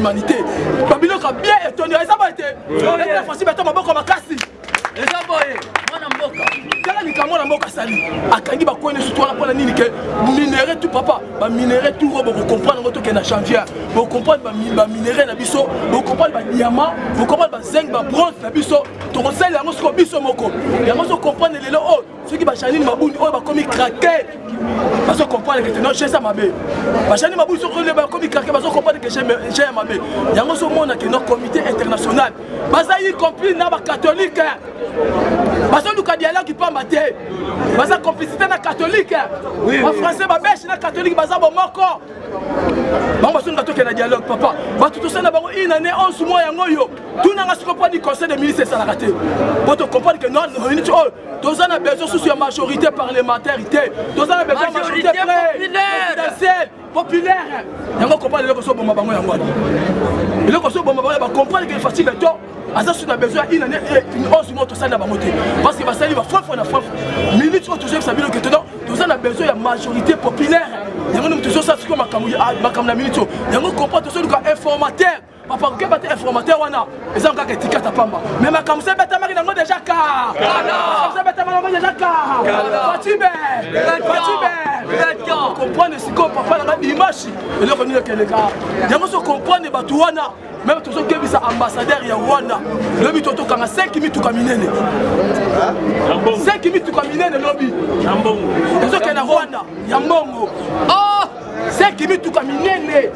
l'humanité. Babylon a bien étonné. Ils ont été. Baza complicité na catholique. Ma français ma bêche na catholique baza bomoko. Bon baso na toke na dialogue papa. Ba tout ça na bango une année 11 mois yango yo. Tout na se comprendre du conseil des ministres ça la raté. Pour te comprendre que non réunit all. Tous on a besoin sous la majorité parlementaire. Tous on a besoin de majorité populaire. Yango comprendre le koso bomba bango yango. Le koso bomba ba comprendre que facile de toi. Azasu na besoin une année et une 11 mois tout ça na bamoté. Parce que basali va fort na fort. Minutes où toujours ça que dedans, tout ça a besoin de la majorité populaire. Il y a un toujours ça comme la minute. Il y a un comprend toujours informateur. Papa, qui est informateur, on a. Ils ont quelque étiquette à Pamba. Mais ma comme ça, Betamari n'a déjà car. Comme ça, Betamari n'a déjà car. Fatibé. Comprendre ce qu'on papa n'a pas d'image. Et le connu que les gars. Il y a un comprendre les Batouana. Même tous ceux qui sont ambassadeurs, il y a Rwanda. Le but est 5 000 tout camionnés. 5 000 tout camionnés, le lobby. Tous ceux qui sont Rwanda, il y a Mongo. 5 000 tout camionnés.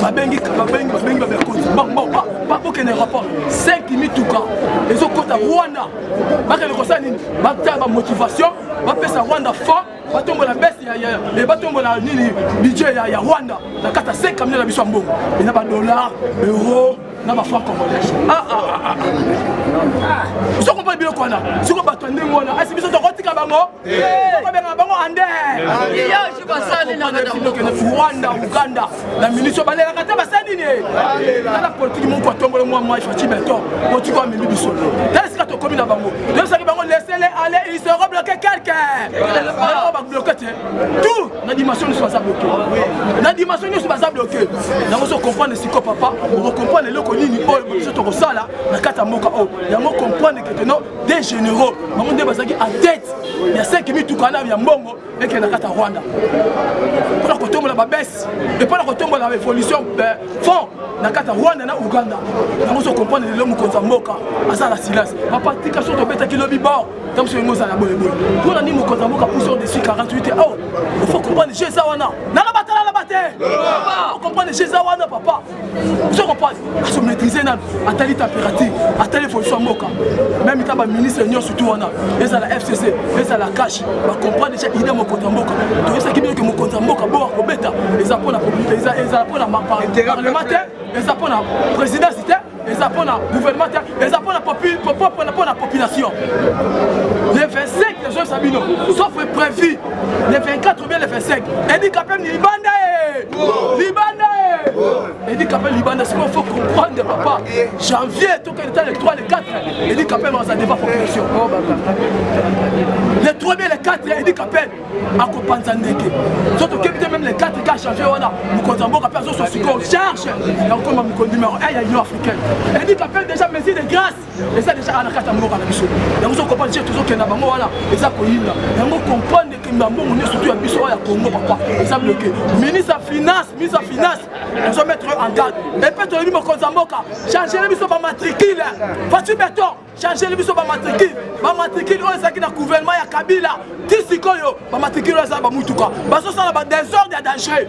Pas 5 000 tout cas. Ils sont contre Rwanda. Ils motivation. Ils Rwanda fort. Bateau la baisse les bateaux la budget ya Rwanda la carte à 5 camions la biso mbongo il n'a pas dollar euro n'a pas franc congolais vous comprenez bien quoi là si on bateau ndé ngona est-ce biso to kotika bango eh bango ande yo je basale na Rwanda Uganda la munition balé la carte basani né la politique mon ko tongolo moi fati beto ko ti ko mbi biso est-ce que to komi na bango je sais que bango laissez-les aller ils seront bloqués quelqu'un tout la dimension ne soit pas bloquée. La dimension ne soit pas bloquée. Nous comprenons ce que papa, nous comprenons le connu, nous sommes là, la catamoka, nous comprenons que nous des généraux, nous sommes en tête, il y a 5 000 tout canard, il y a Mbongo, et qu'il y a la Rwanda. Pour qu'on tombe la baisse, et pour qu'on tombe la révolution, fond, la cata Rwanda, na Ouganda. Nous comprenons le mot contre Moka, à ça la silence. Papa, tu as sur ton bête qui le bibar, comme sur le mot à la bonne. Pour l'année, nous comprenons Moka, pour dessus 48 heures. Il faut comprendre les choses. Il faut comprendre les choses. Papa. Il faut comprendre. Il faut maîtriser. À telle température. À telle fonction. Même si le ministre est surtout. Il y a la FCC. Il y a la CACH. Il faut comprendre les choses. Il y a mon compte en boca. Tout ce qui veut que mon compte en boca. Il y a pour la propriété. Il y a pour la parlementaire. Il y a pour la présidence. Ils apprennent le gouvernement, ils apprennent la population. Les 25, les gens s'habillent, sauf prévu. Les 24 ou bien les 25. Et dit qu'après Libanda et dit qu'après Libanda, ce qu'on faut comprendre, papa. Janvier, tout le temps, les 3, les 4, et dit qu'après on s'en débat pour la population. Les 3 et les 4, et dit qu'après, à Kopanzandeke. Surtout que même les 4 qui ont changé, nous comptons qu'après, on s'en charge. Il y a encore mon numéro 1, il y a l'Union africaine. Elle dit qu'après déjà mesure de grâce, et ça déjà à la carte à mort à la biseau. Et vous comprenez toujours qu'il y a un amour là, et ça pour il là. Et vous comprenez que nous avons surtout à biseau à Congo, papa. Et ça bloqué. Ministre de Finance, ministre de Finance, nous allons mettre en garde. Et peut-être le numéro Konzamoka, changer le biseau par matricule. Fatu Berton, changer le biseau par matricule. Par matricule, on est dans le gouvernement, il y a Kabila. Tisikoyo, par matricule, on est dans le Moutouka. Parce que ça a des ordres et dangereux.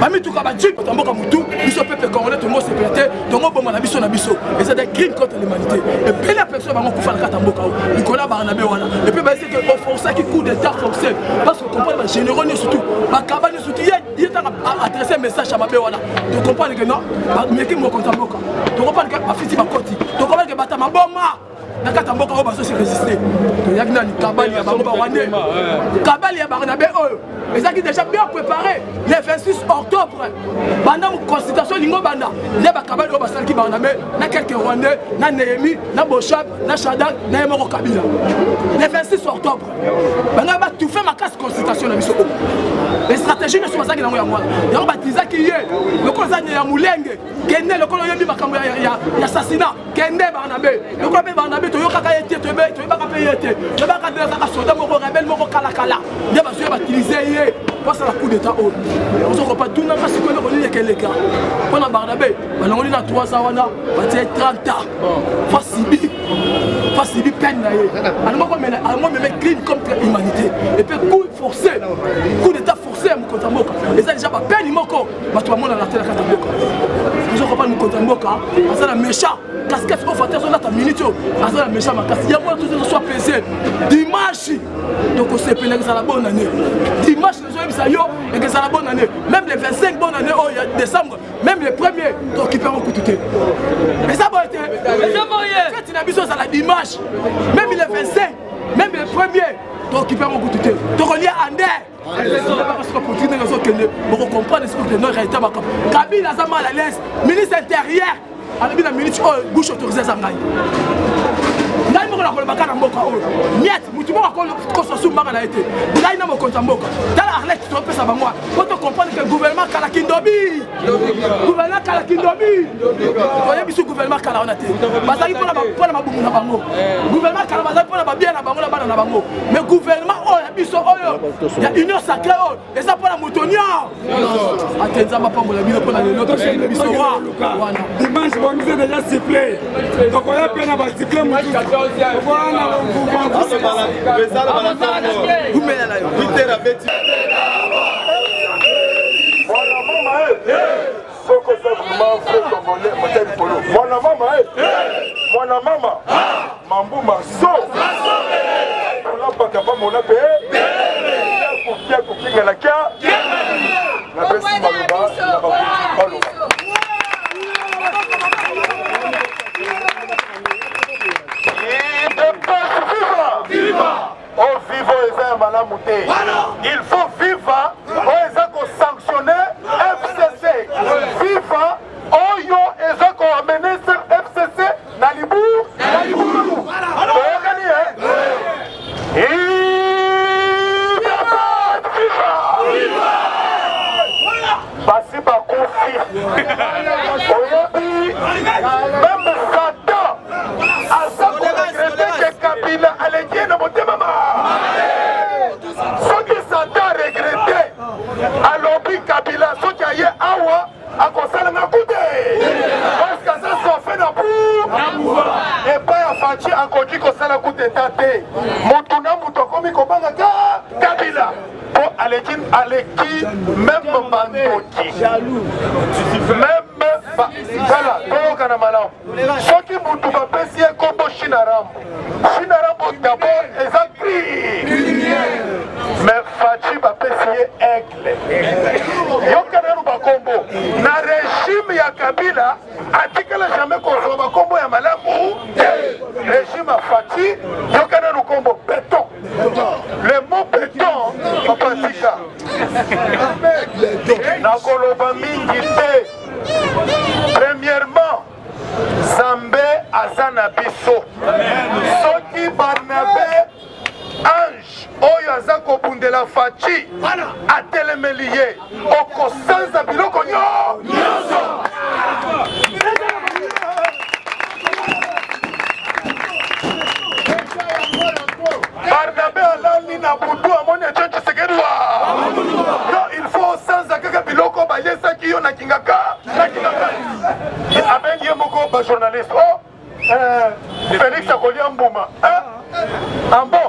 Mami tout kaba djip tambo kamutu biso peuple congolais tout le monde se planter tongo bomba na biso na biso et c'est des crimes contre l'humanité et puis la personne va kufa na katambo kao Nicolas Barnabé wana et puis c'est que forçat qui coup d'état forcé parce que comprendre généraux surtout ba kabani surtout il est à adresser message à mabé wana tu comprendre que non ba meki mo katambo kao tu comprendre que ba fiti ba koti tu comprendre que bata maboma na katambo kao ba so se résister tu yaki na kabali ya bango ba wane kabali ya Barnabé oyo et ça qui déjà bien préparé les 26 octobre, pendant une consultation, il y a quelques Rwandais, Néhémie, Bochab, Chadak, Moro Kabila. Le 26 octobre, il y a tout fait ma casse consultation. Les stratégies génération bazangi nango ya mwana yango batiza ki ye lokolo zani ya mulenge kende lokolo yembi makambo ya assassinat kende Barnabé lokolo pe Barnabé to yokaka yete to be to baka pe yete to baka de saka soda moko rebel moko kala kala nde bazo ba utiliser ye pour ça la coup d'état au on se repas tout na parce que le rôle yake leka pona Barnabé balongoli na 3 ans wana batie 30 ans facile peine naie alors moi même crime contre l'humanité et puis coup forcé coup d'état forcé mon contre moko et ça déjà pas peine moko bato mona na tela kata moko ils ont pas mon contre moko ça la méchant casquette au fateur on a ta minute ça la méchant ma casse il y a moi tout ce soit pesé dimanche donc on se pèle ça la bonne année dimanche ça yo et que ça la bonne année même les 25 bonnes années oh décembre même les premiers donc ils feront tout mais ça va être c'est une ambition ça la dimanche même les 25 même les premiers donc ils feront tout donc on y a en l'air parce que pour dire les autres que nous comprendre ce que notre réalité va comme Kabila ça mal à l'aise ministre intérieur à la minute bouche autorisée ça ngai ngai moko na ko bakana mboka oyo miet mutu moko ko kososu manga na été ngai na moko ta mboka tala arlette tu repesa bango pour te comprendre que gouvernement kala kindobi gouvernement kala kindobi voyez biso gouvernement kala onate bazali pona mabungu na bango gouvernement kala bazali pona babien na bango na bana na bango mais gouvernement oyo biso oyo ya union sacrée oyo et ça pona motonia atenza mapambola bino pona le notre chef biso wana dimanche bonise déjà sifflé donc on a pena ba sifflé voilà vous mettez là il faut FIFA, on est sanctionné FCC. FIFA, on est ramené sur FCC, Nalibour, Nalibour. Et il n'y a pas de FIFA. Passez par conflit. Même Satan, à sa concrété que Kabila allait dire dans mon débat. Alors, Kabila, ce qui a eu Awa, à concerne la coûté. Parce que ça s'en fait dans le pouvoir. Et pas à Fachi, à côté, concerne la coûté tâté. Moutona, Moutokomi, Kobanga, Kabila. Pour Aleki, même Mandoki. Même. Voilà, Kogana Malam. Ce qui Moutouba Pessi est Kobo Shinaram. Shinaram, d'abord, les agris. Mais Fachi va payer aigle. Yokanero Bakombo. Na régime ya Kabila, atikala jamais qu'on Bakombo ya malamu. Régime à Fachi, Yokanero Kombo béton. Le mot béton, papa Sika. Nakoloba mingi te. Premièrement, Zambé Azanabiso. Soki Barnabé Ange, Oyaza Kobundela Fachi, Atele Meliye, Oko Sanza Biloko Nyo, Nyoso! Barnabé Alani Nabudu Amoni Achanchi Segerua! Non, il faut Sanza Kaka Biloko Bayesa Kiyo Nakingaka, Nakingaka! Amen Yemoko ba journaliste, oh! Félix Akolia Mbouma, hein? Ambo!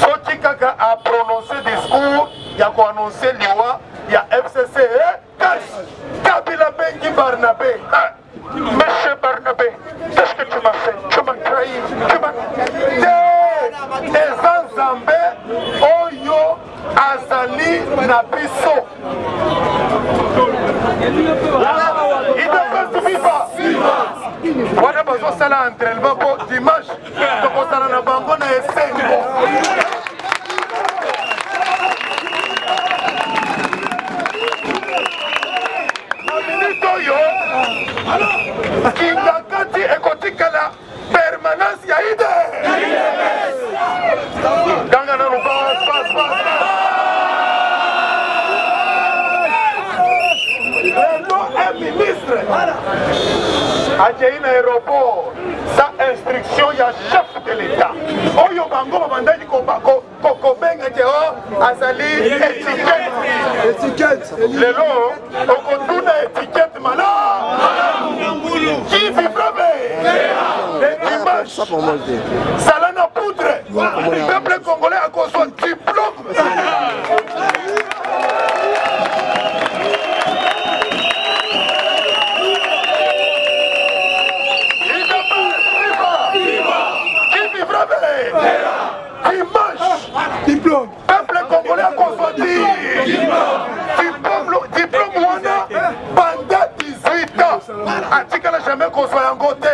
Soti Kaka a prononcé discours, il a annoncé l'IWA, il y a FCC, Kabila Bengi Barnabé. Monsieur Barnabé, qu'est-ce que tu m'as fait? Tu m'as trahi, tu m'as... Les Anzambé, Oyo, Azali, Nabiso. Il ne peut pas suivre. Voilà besoin ça là entre le banco dimanche donc on s'en a banco na esengo la minute yo alors qui ngakati ekotika la permanence ya ide ganga na lupa passe passe Adjaïn aéroport, sa instruction, il y a chef de l'État. Oyo Bango, Mandadi Kokobeng, Azali, étiquette. Le long, on contourne l'étiquette, madame. Qui vivra bien? Les dimanches, Salana Poudre, le peuple congolais a construit un diplôme. Diplôme. Peuple congolais a consentir. Diplôme Wana pendant 18 ans. Article n'a jamais qu'on soit en côté.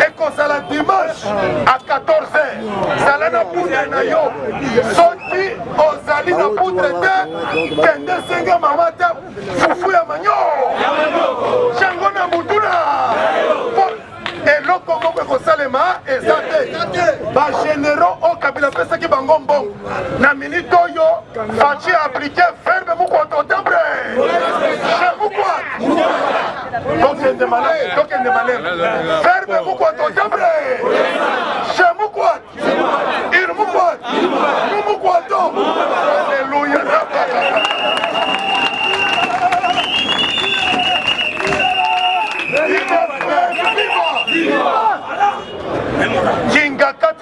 Et qu'on soit la dimanche à 14h. Salana Poudre Nayo. Sorti aux alliés de Poudre Tête. Tende Senga Mamata. Foufou Yamanyo. Changona Moutouna. Et l'autre Congo qu'on salema et ça ba généraux au Kabila pesa ki bango mbongo na minute oyo fachi appliquer verbe mukoto tembre je vous crois donc ne malais verbe mukoto tembre je vous crois il vous croit nous vous croitons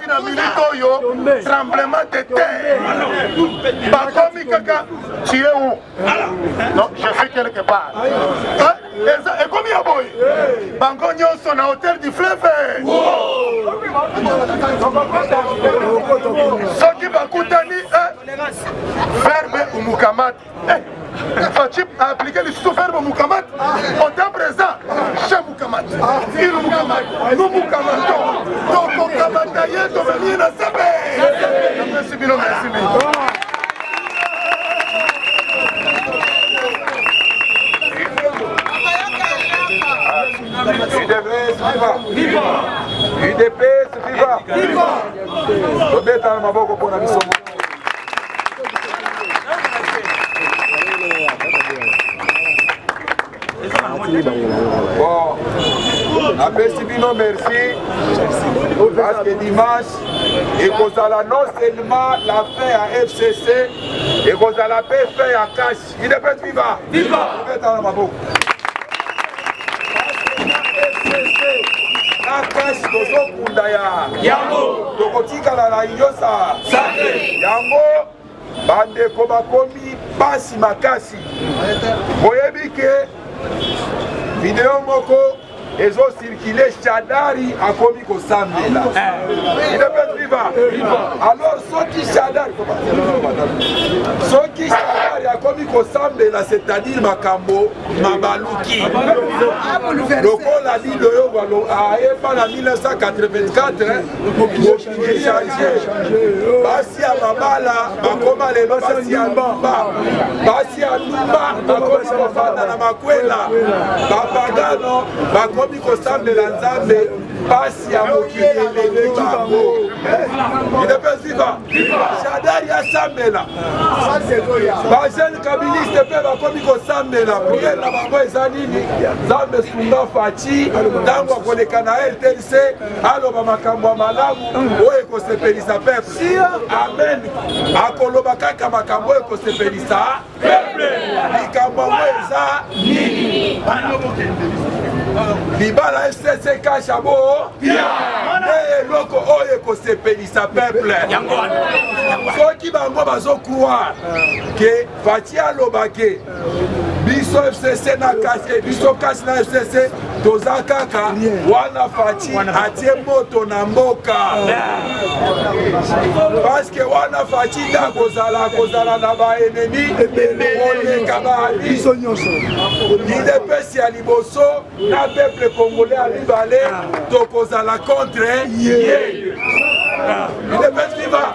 alléluia tremblement de terre. Par contre, Kaka, tu es où? Non, je suis quelque part. Et comme il y a boy, Bangonyo son hôtel du fleuve. Soki Bakutani, verbe ou Moukamat. Fatib a appliqué le sous-verbe Moukamat. On t'a présent chez Moukamat. Il Moukamat, nous Moukamatons. Donc on Kamataye, on va venir à Sabé. Merci bien, merci bien. UDPS, viva! UDPS, viva! Viva! Estou bem, tá na minha boca, pô, na missão. Bom, a Bessibino, merci. Parce que dimanche, et qu'on a non seulement la paix à FCC, et qu'on a la paix à Cash. UDPS, viva! Viva! Estou bem, tá na minha boca. Yango, Tokotika la Yosa, Yango, Bande Kobakomi, Passi Makasi. Voyez que vidéo Moko, ils ont circulé Chadari à Komiko Sambela. Il est vivant. Alors, ce qui Chadari, à Komiko Sambela, c'est-à-dire Makambo, Mabaluki. Donc, on a dit de Yovalo, à Epan en 1984, pour qu'il ait changé. Passi à Mamala, Makoma le Passi à Mamba, Passi à Mamba, Makoma Fadana Makwela, Papagano, Makoma. Comme il ressemble à l'ensemble, passe à Moki et les Kimbo. Il est pas vivant. Chadar Yassambé là. Bajen Kabilis te fait comme il ressemble là. Prière la maman et Zanini. Zambe Sunda Fachi. Dangwa Kone Kanaël TLC. Aloba Makambo Malamu. Oye Kose Pelisa Peuple. Amen. Akoloba Kaka Makambo Oye Kose Pelisa Peuple. Likambo Mweza Nini. Libala FCC Kachabo, et loko oye ko se pelisa peuple. Ceux qui bango bazo croire que Fatia Lobake, biso FCC na caché, biso caché na FCC, toza kaka wana Fati atie moto na mboka. Parce que wana Fati da kozala na ba ennemi, on kaba biso nyonso. Il dépèse à liboso na peuple congolais à Libalé, Tokoza la contre, il est pas vivant,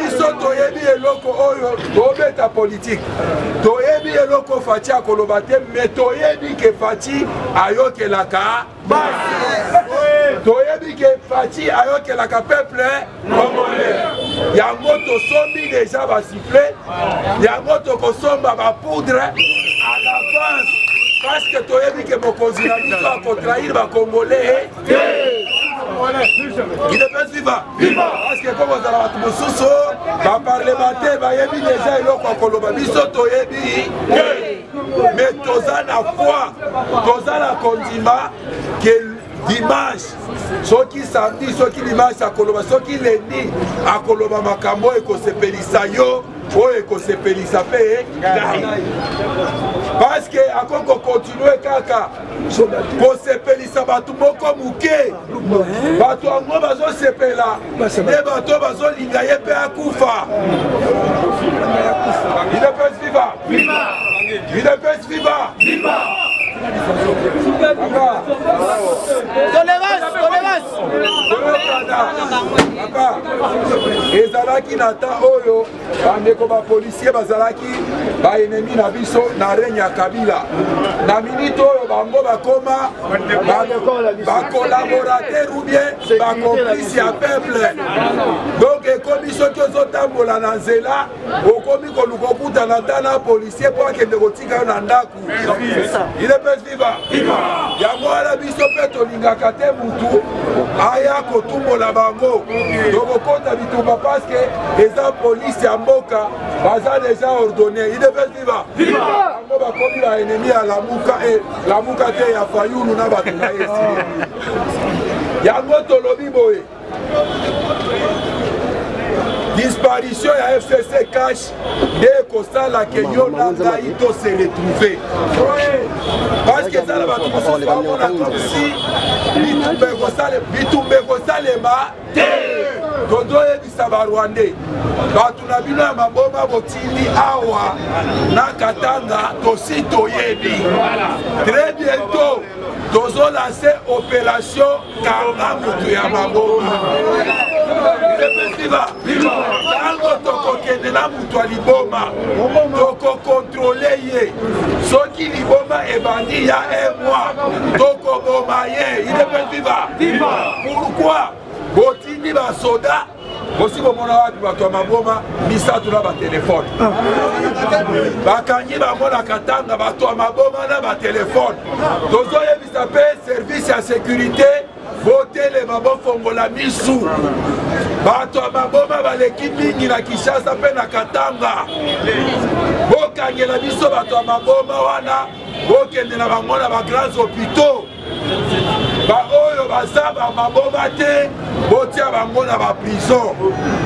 ils sont toyébi et loko oyo, obeta politique, toyébi et loko Fati à Kolobate, mais toyébi que Fati ayo que la ka, toyébi que Fati ayo que la ka peuple congolais, yango to sombi déjà va siffler, yango to kosomba va poudre à la France. Parce que tu as dit que mon consulat va contraire les Congolais. Il n'est pas vivant. Parce que comme on a tout sous va parlementaire, va y avoir déjà l'eau qu'on colombe. Mais tu as la foi, tu as la condiment que dimanche, ceux qui samedi, ceux qui dimanche à Colomba, ceux qui lundi à Colomba Makambo et qu'on se pélissa yo, et qu'on se pélissa paye. Parce que à quoi qu'on continue kaka, qu'on se pélissa batou moko mouké, batou ango bazo se péla, ne batou bazo lingaye pe akoufa. Il ne peut vivre, il ne peut vivre, ezalaki na ta oyo bandeko bapolisier bazalaki baennemi na biso na regne ya Kabila na minute oyo bango bakoma bakolaborateur ou bien bakomplice ya peuple donc ekomi soki ozotambola na nzela okomi koluka okutana ta na policier mpo akende kotika yo na ndako. Il est plus vivant. Il y a moi la biso peto lingakate mutu aya kotumbo la bango. Donc konta bitumba parce que les police ya mboka baza déjà ordonné. Il est plus vivant. Bango ba komi la ennemi à la muka te ya fayulu na ba tuna yesi. Ya ngoto lobi boye. Disparition à FCC cash dès qu'on sent la Kenyon Nangaïto s'est retrouvé. Parce que ça va tout se faire comme si Bitoumbe Gosalema Godoye Bissaba Rwandais. Batunabina Maboma Botili Awa Nakatanga Tosito Yebi. Très bientôt, nous allons lancer opération Kamba Moutouya Maboma. Tango tokokende na mutu aliboma tokokontrole ye soki liboma ebandi ya emwa tokoboma ye idepesiva. Pourquoi botindi basoda bosi bomona wapi bato ya maboma misatu na batelefone bakangi bamonaka ntanga bato ya maboma na batelefone tozoyebisa mpe service ya sécurité botelema bofongola misu bato ya maboma baleki mingi na Kinshasa mpe na Katanga bokangela biso bato ya maboma wana bokende na bango na bagrands hôpitaux baoyo baza bamaboma te botia bango na baprison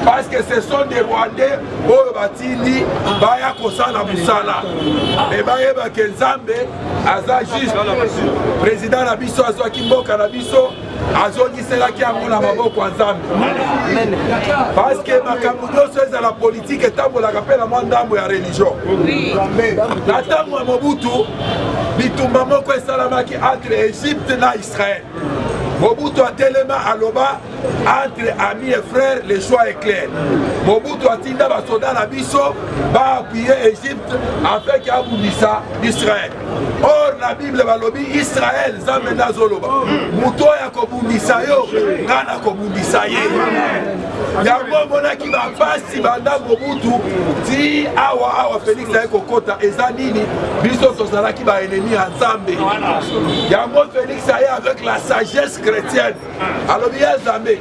parce que ce sont des Rwandais oyo batindi baya kosala mosala me bayebake Nzambe aza juste président na biso azwaki mboka na biso azongiselaki yango na maboko ya Nzambe parce que makambo nyonso ezala politike etambolaka mpe na mwa ndambo ya religio na ntango ya Mobutu bitumba moko esalamaki entre Egypte na Israël. Mobutu atelema aloba entre amis et frères le choix est clair. Mobutu atinda basoda na biso ba appuyer Égypte avec abumisa Israël. Or la Bible balobi Israël Nzambe nazoloba mutu ya kobumisa yo ngana kobumisa ye. Yango monaki bapasi banda Mobutu ti awa Félix ayekokota eza nini biso tozalaki baennemi ya Nzambe. Yango Félix aye avec la sagesse chrétienne alobi ya Nzambe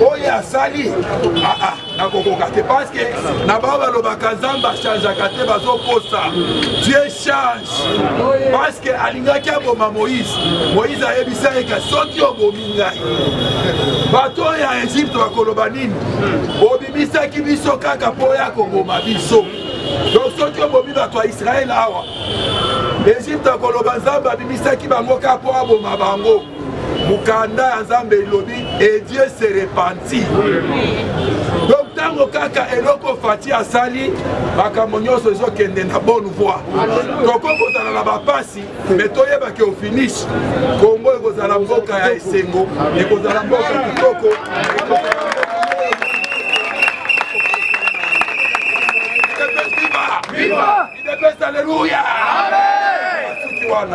oyo asali nakokoka te parce que na bao balobaka nzambe achangeaka te bazokosa Dieu change parce que alingaki aboma Moïse ayebisa eka soki obomi ngai bato oyo ya Egypte bakoloba nini obimisaki biso kaka mpo oyo akoboma biso donc soki obomi bato ya Israel awa Egypte akoloba nzambe abimisaki bango kaka mpo aboma bango mukanda ya nzambe elobi et Dieu se repentit. Donc ntango kaka eloko fati asali makambo nyonso ezokende na bonne voie tokokozala na bapasi me toyebake ofinish Kongo ekozala mboka ya esengo ekozala mboka kitoko. viva! UDPS, aleluya! Amen!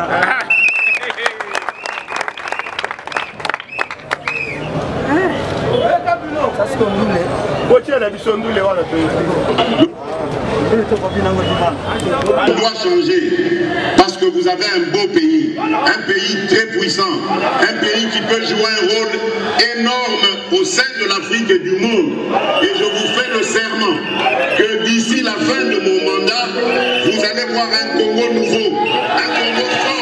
On doit changer parce que vous avez un beau pays, un pays très puissant, un pays qui peut jouer un rôle énorme au sein de l'Afrique et du monde. Et je vous fais le serment que d'ici la fin de mon mandat, vous allez voir un Congo nouveau, un Congo fort.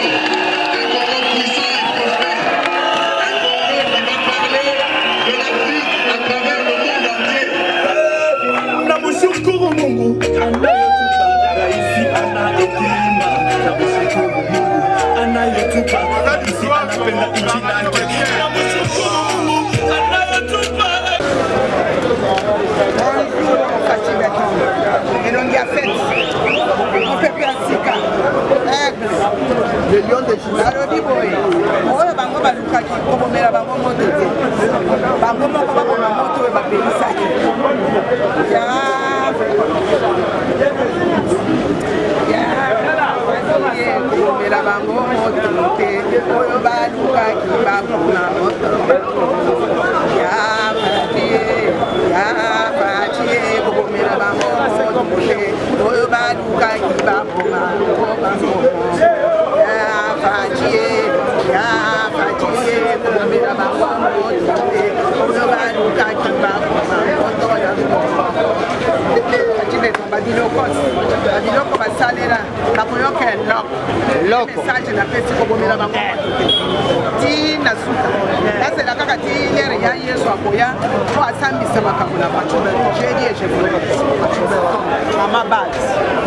Maman base.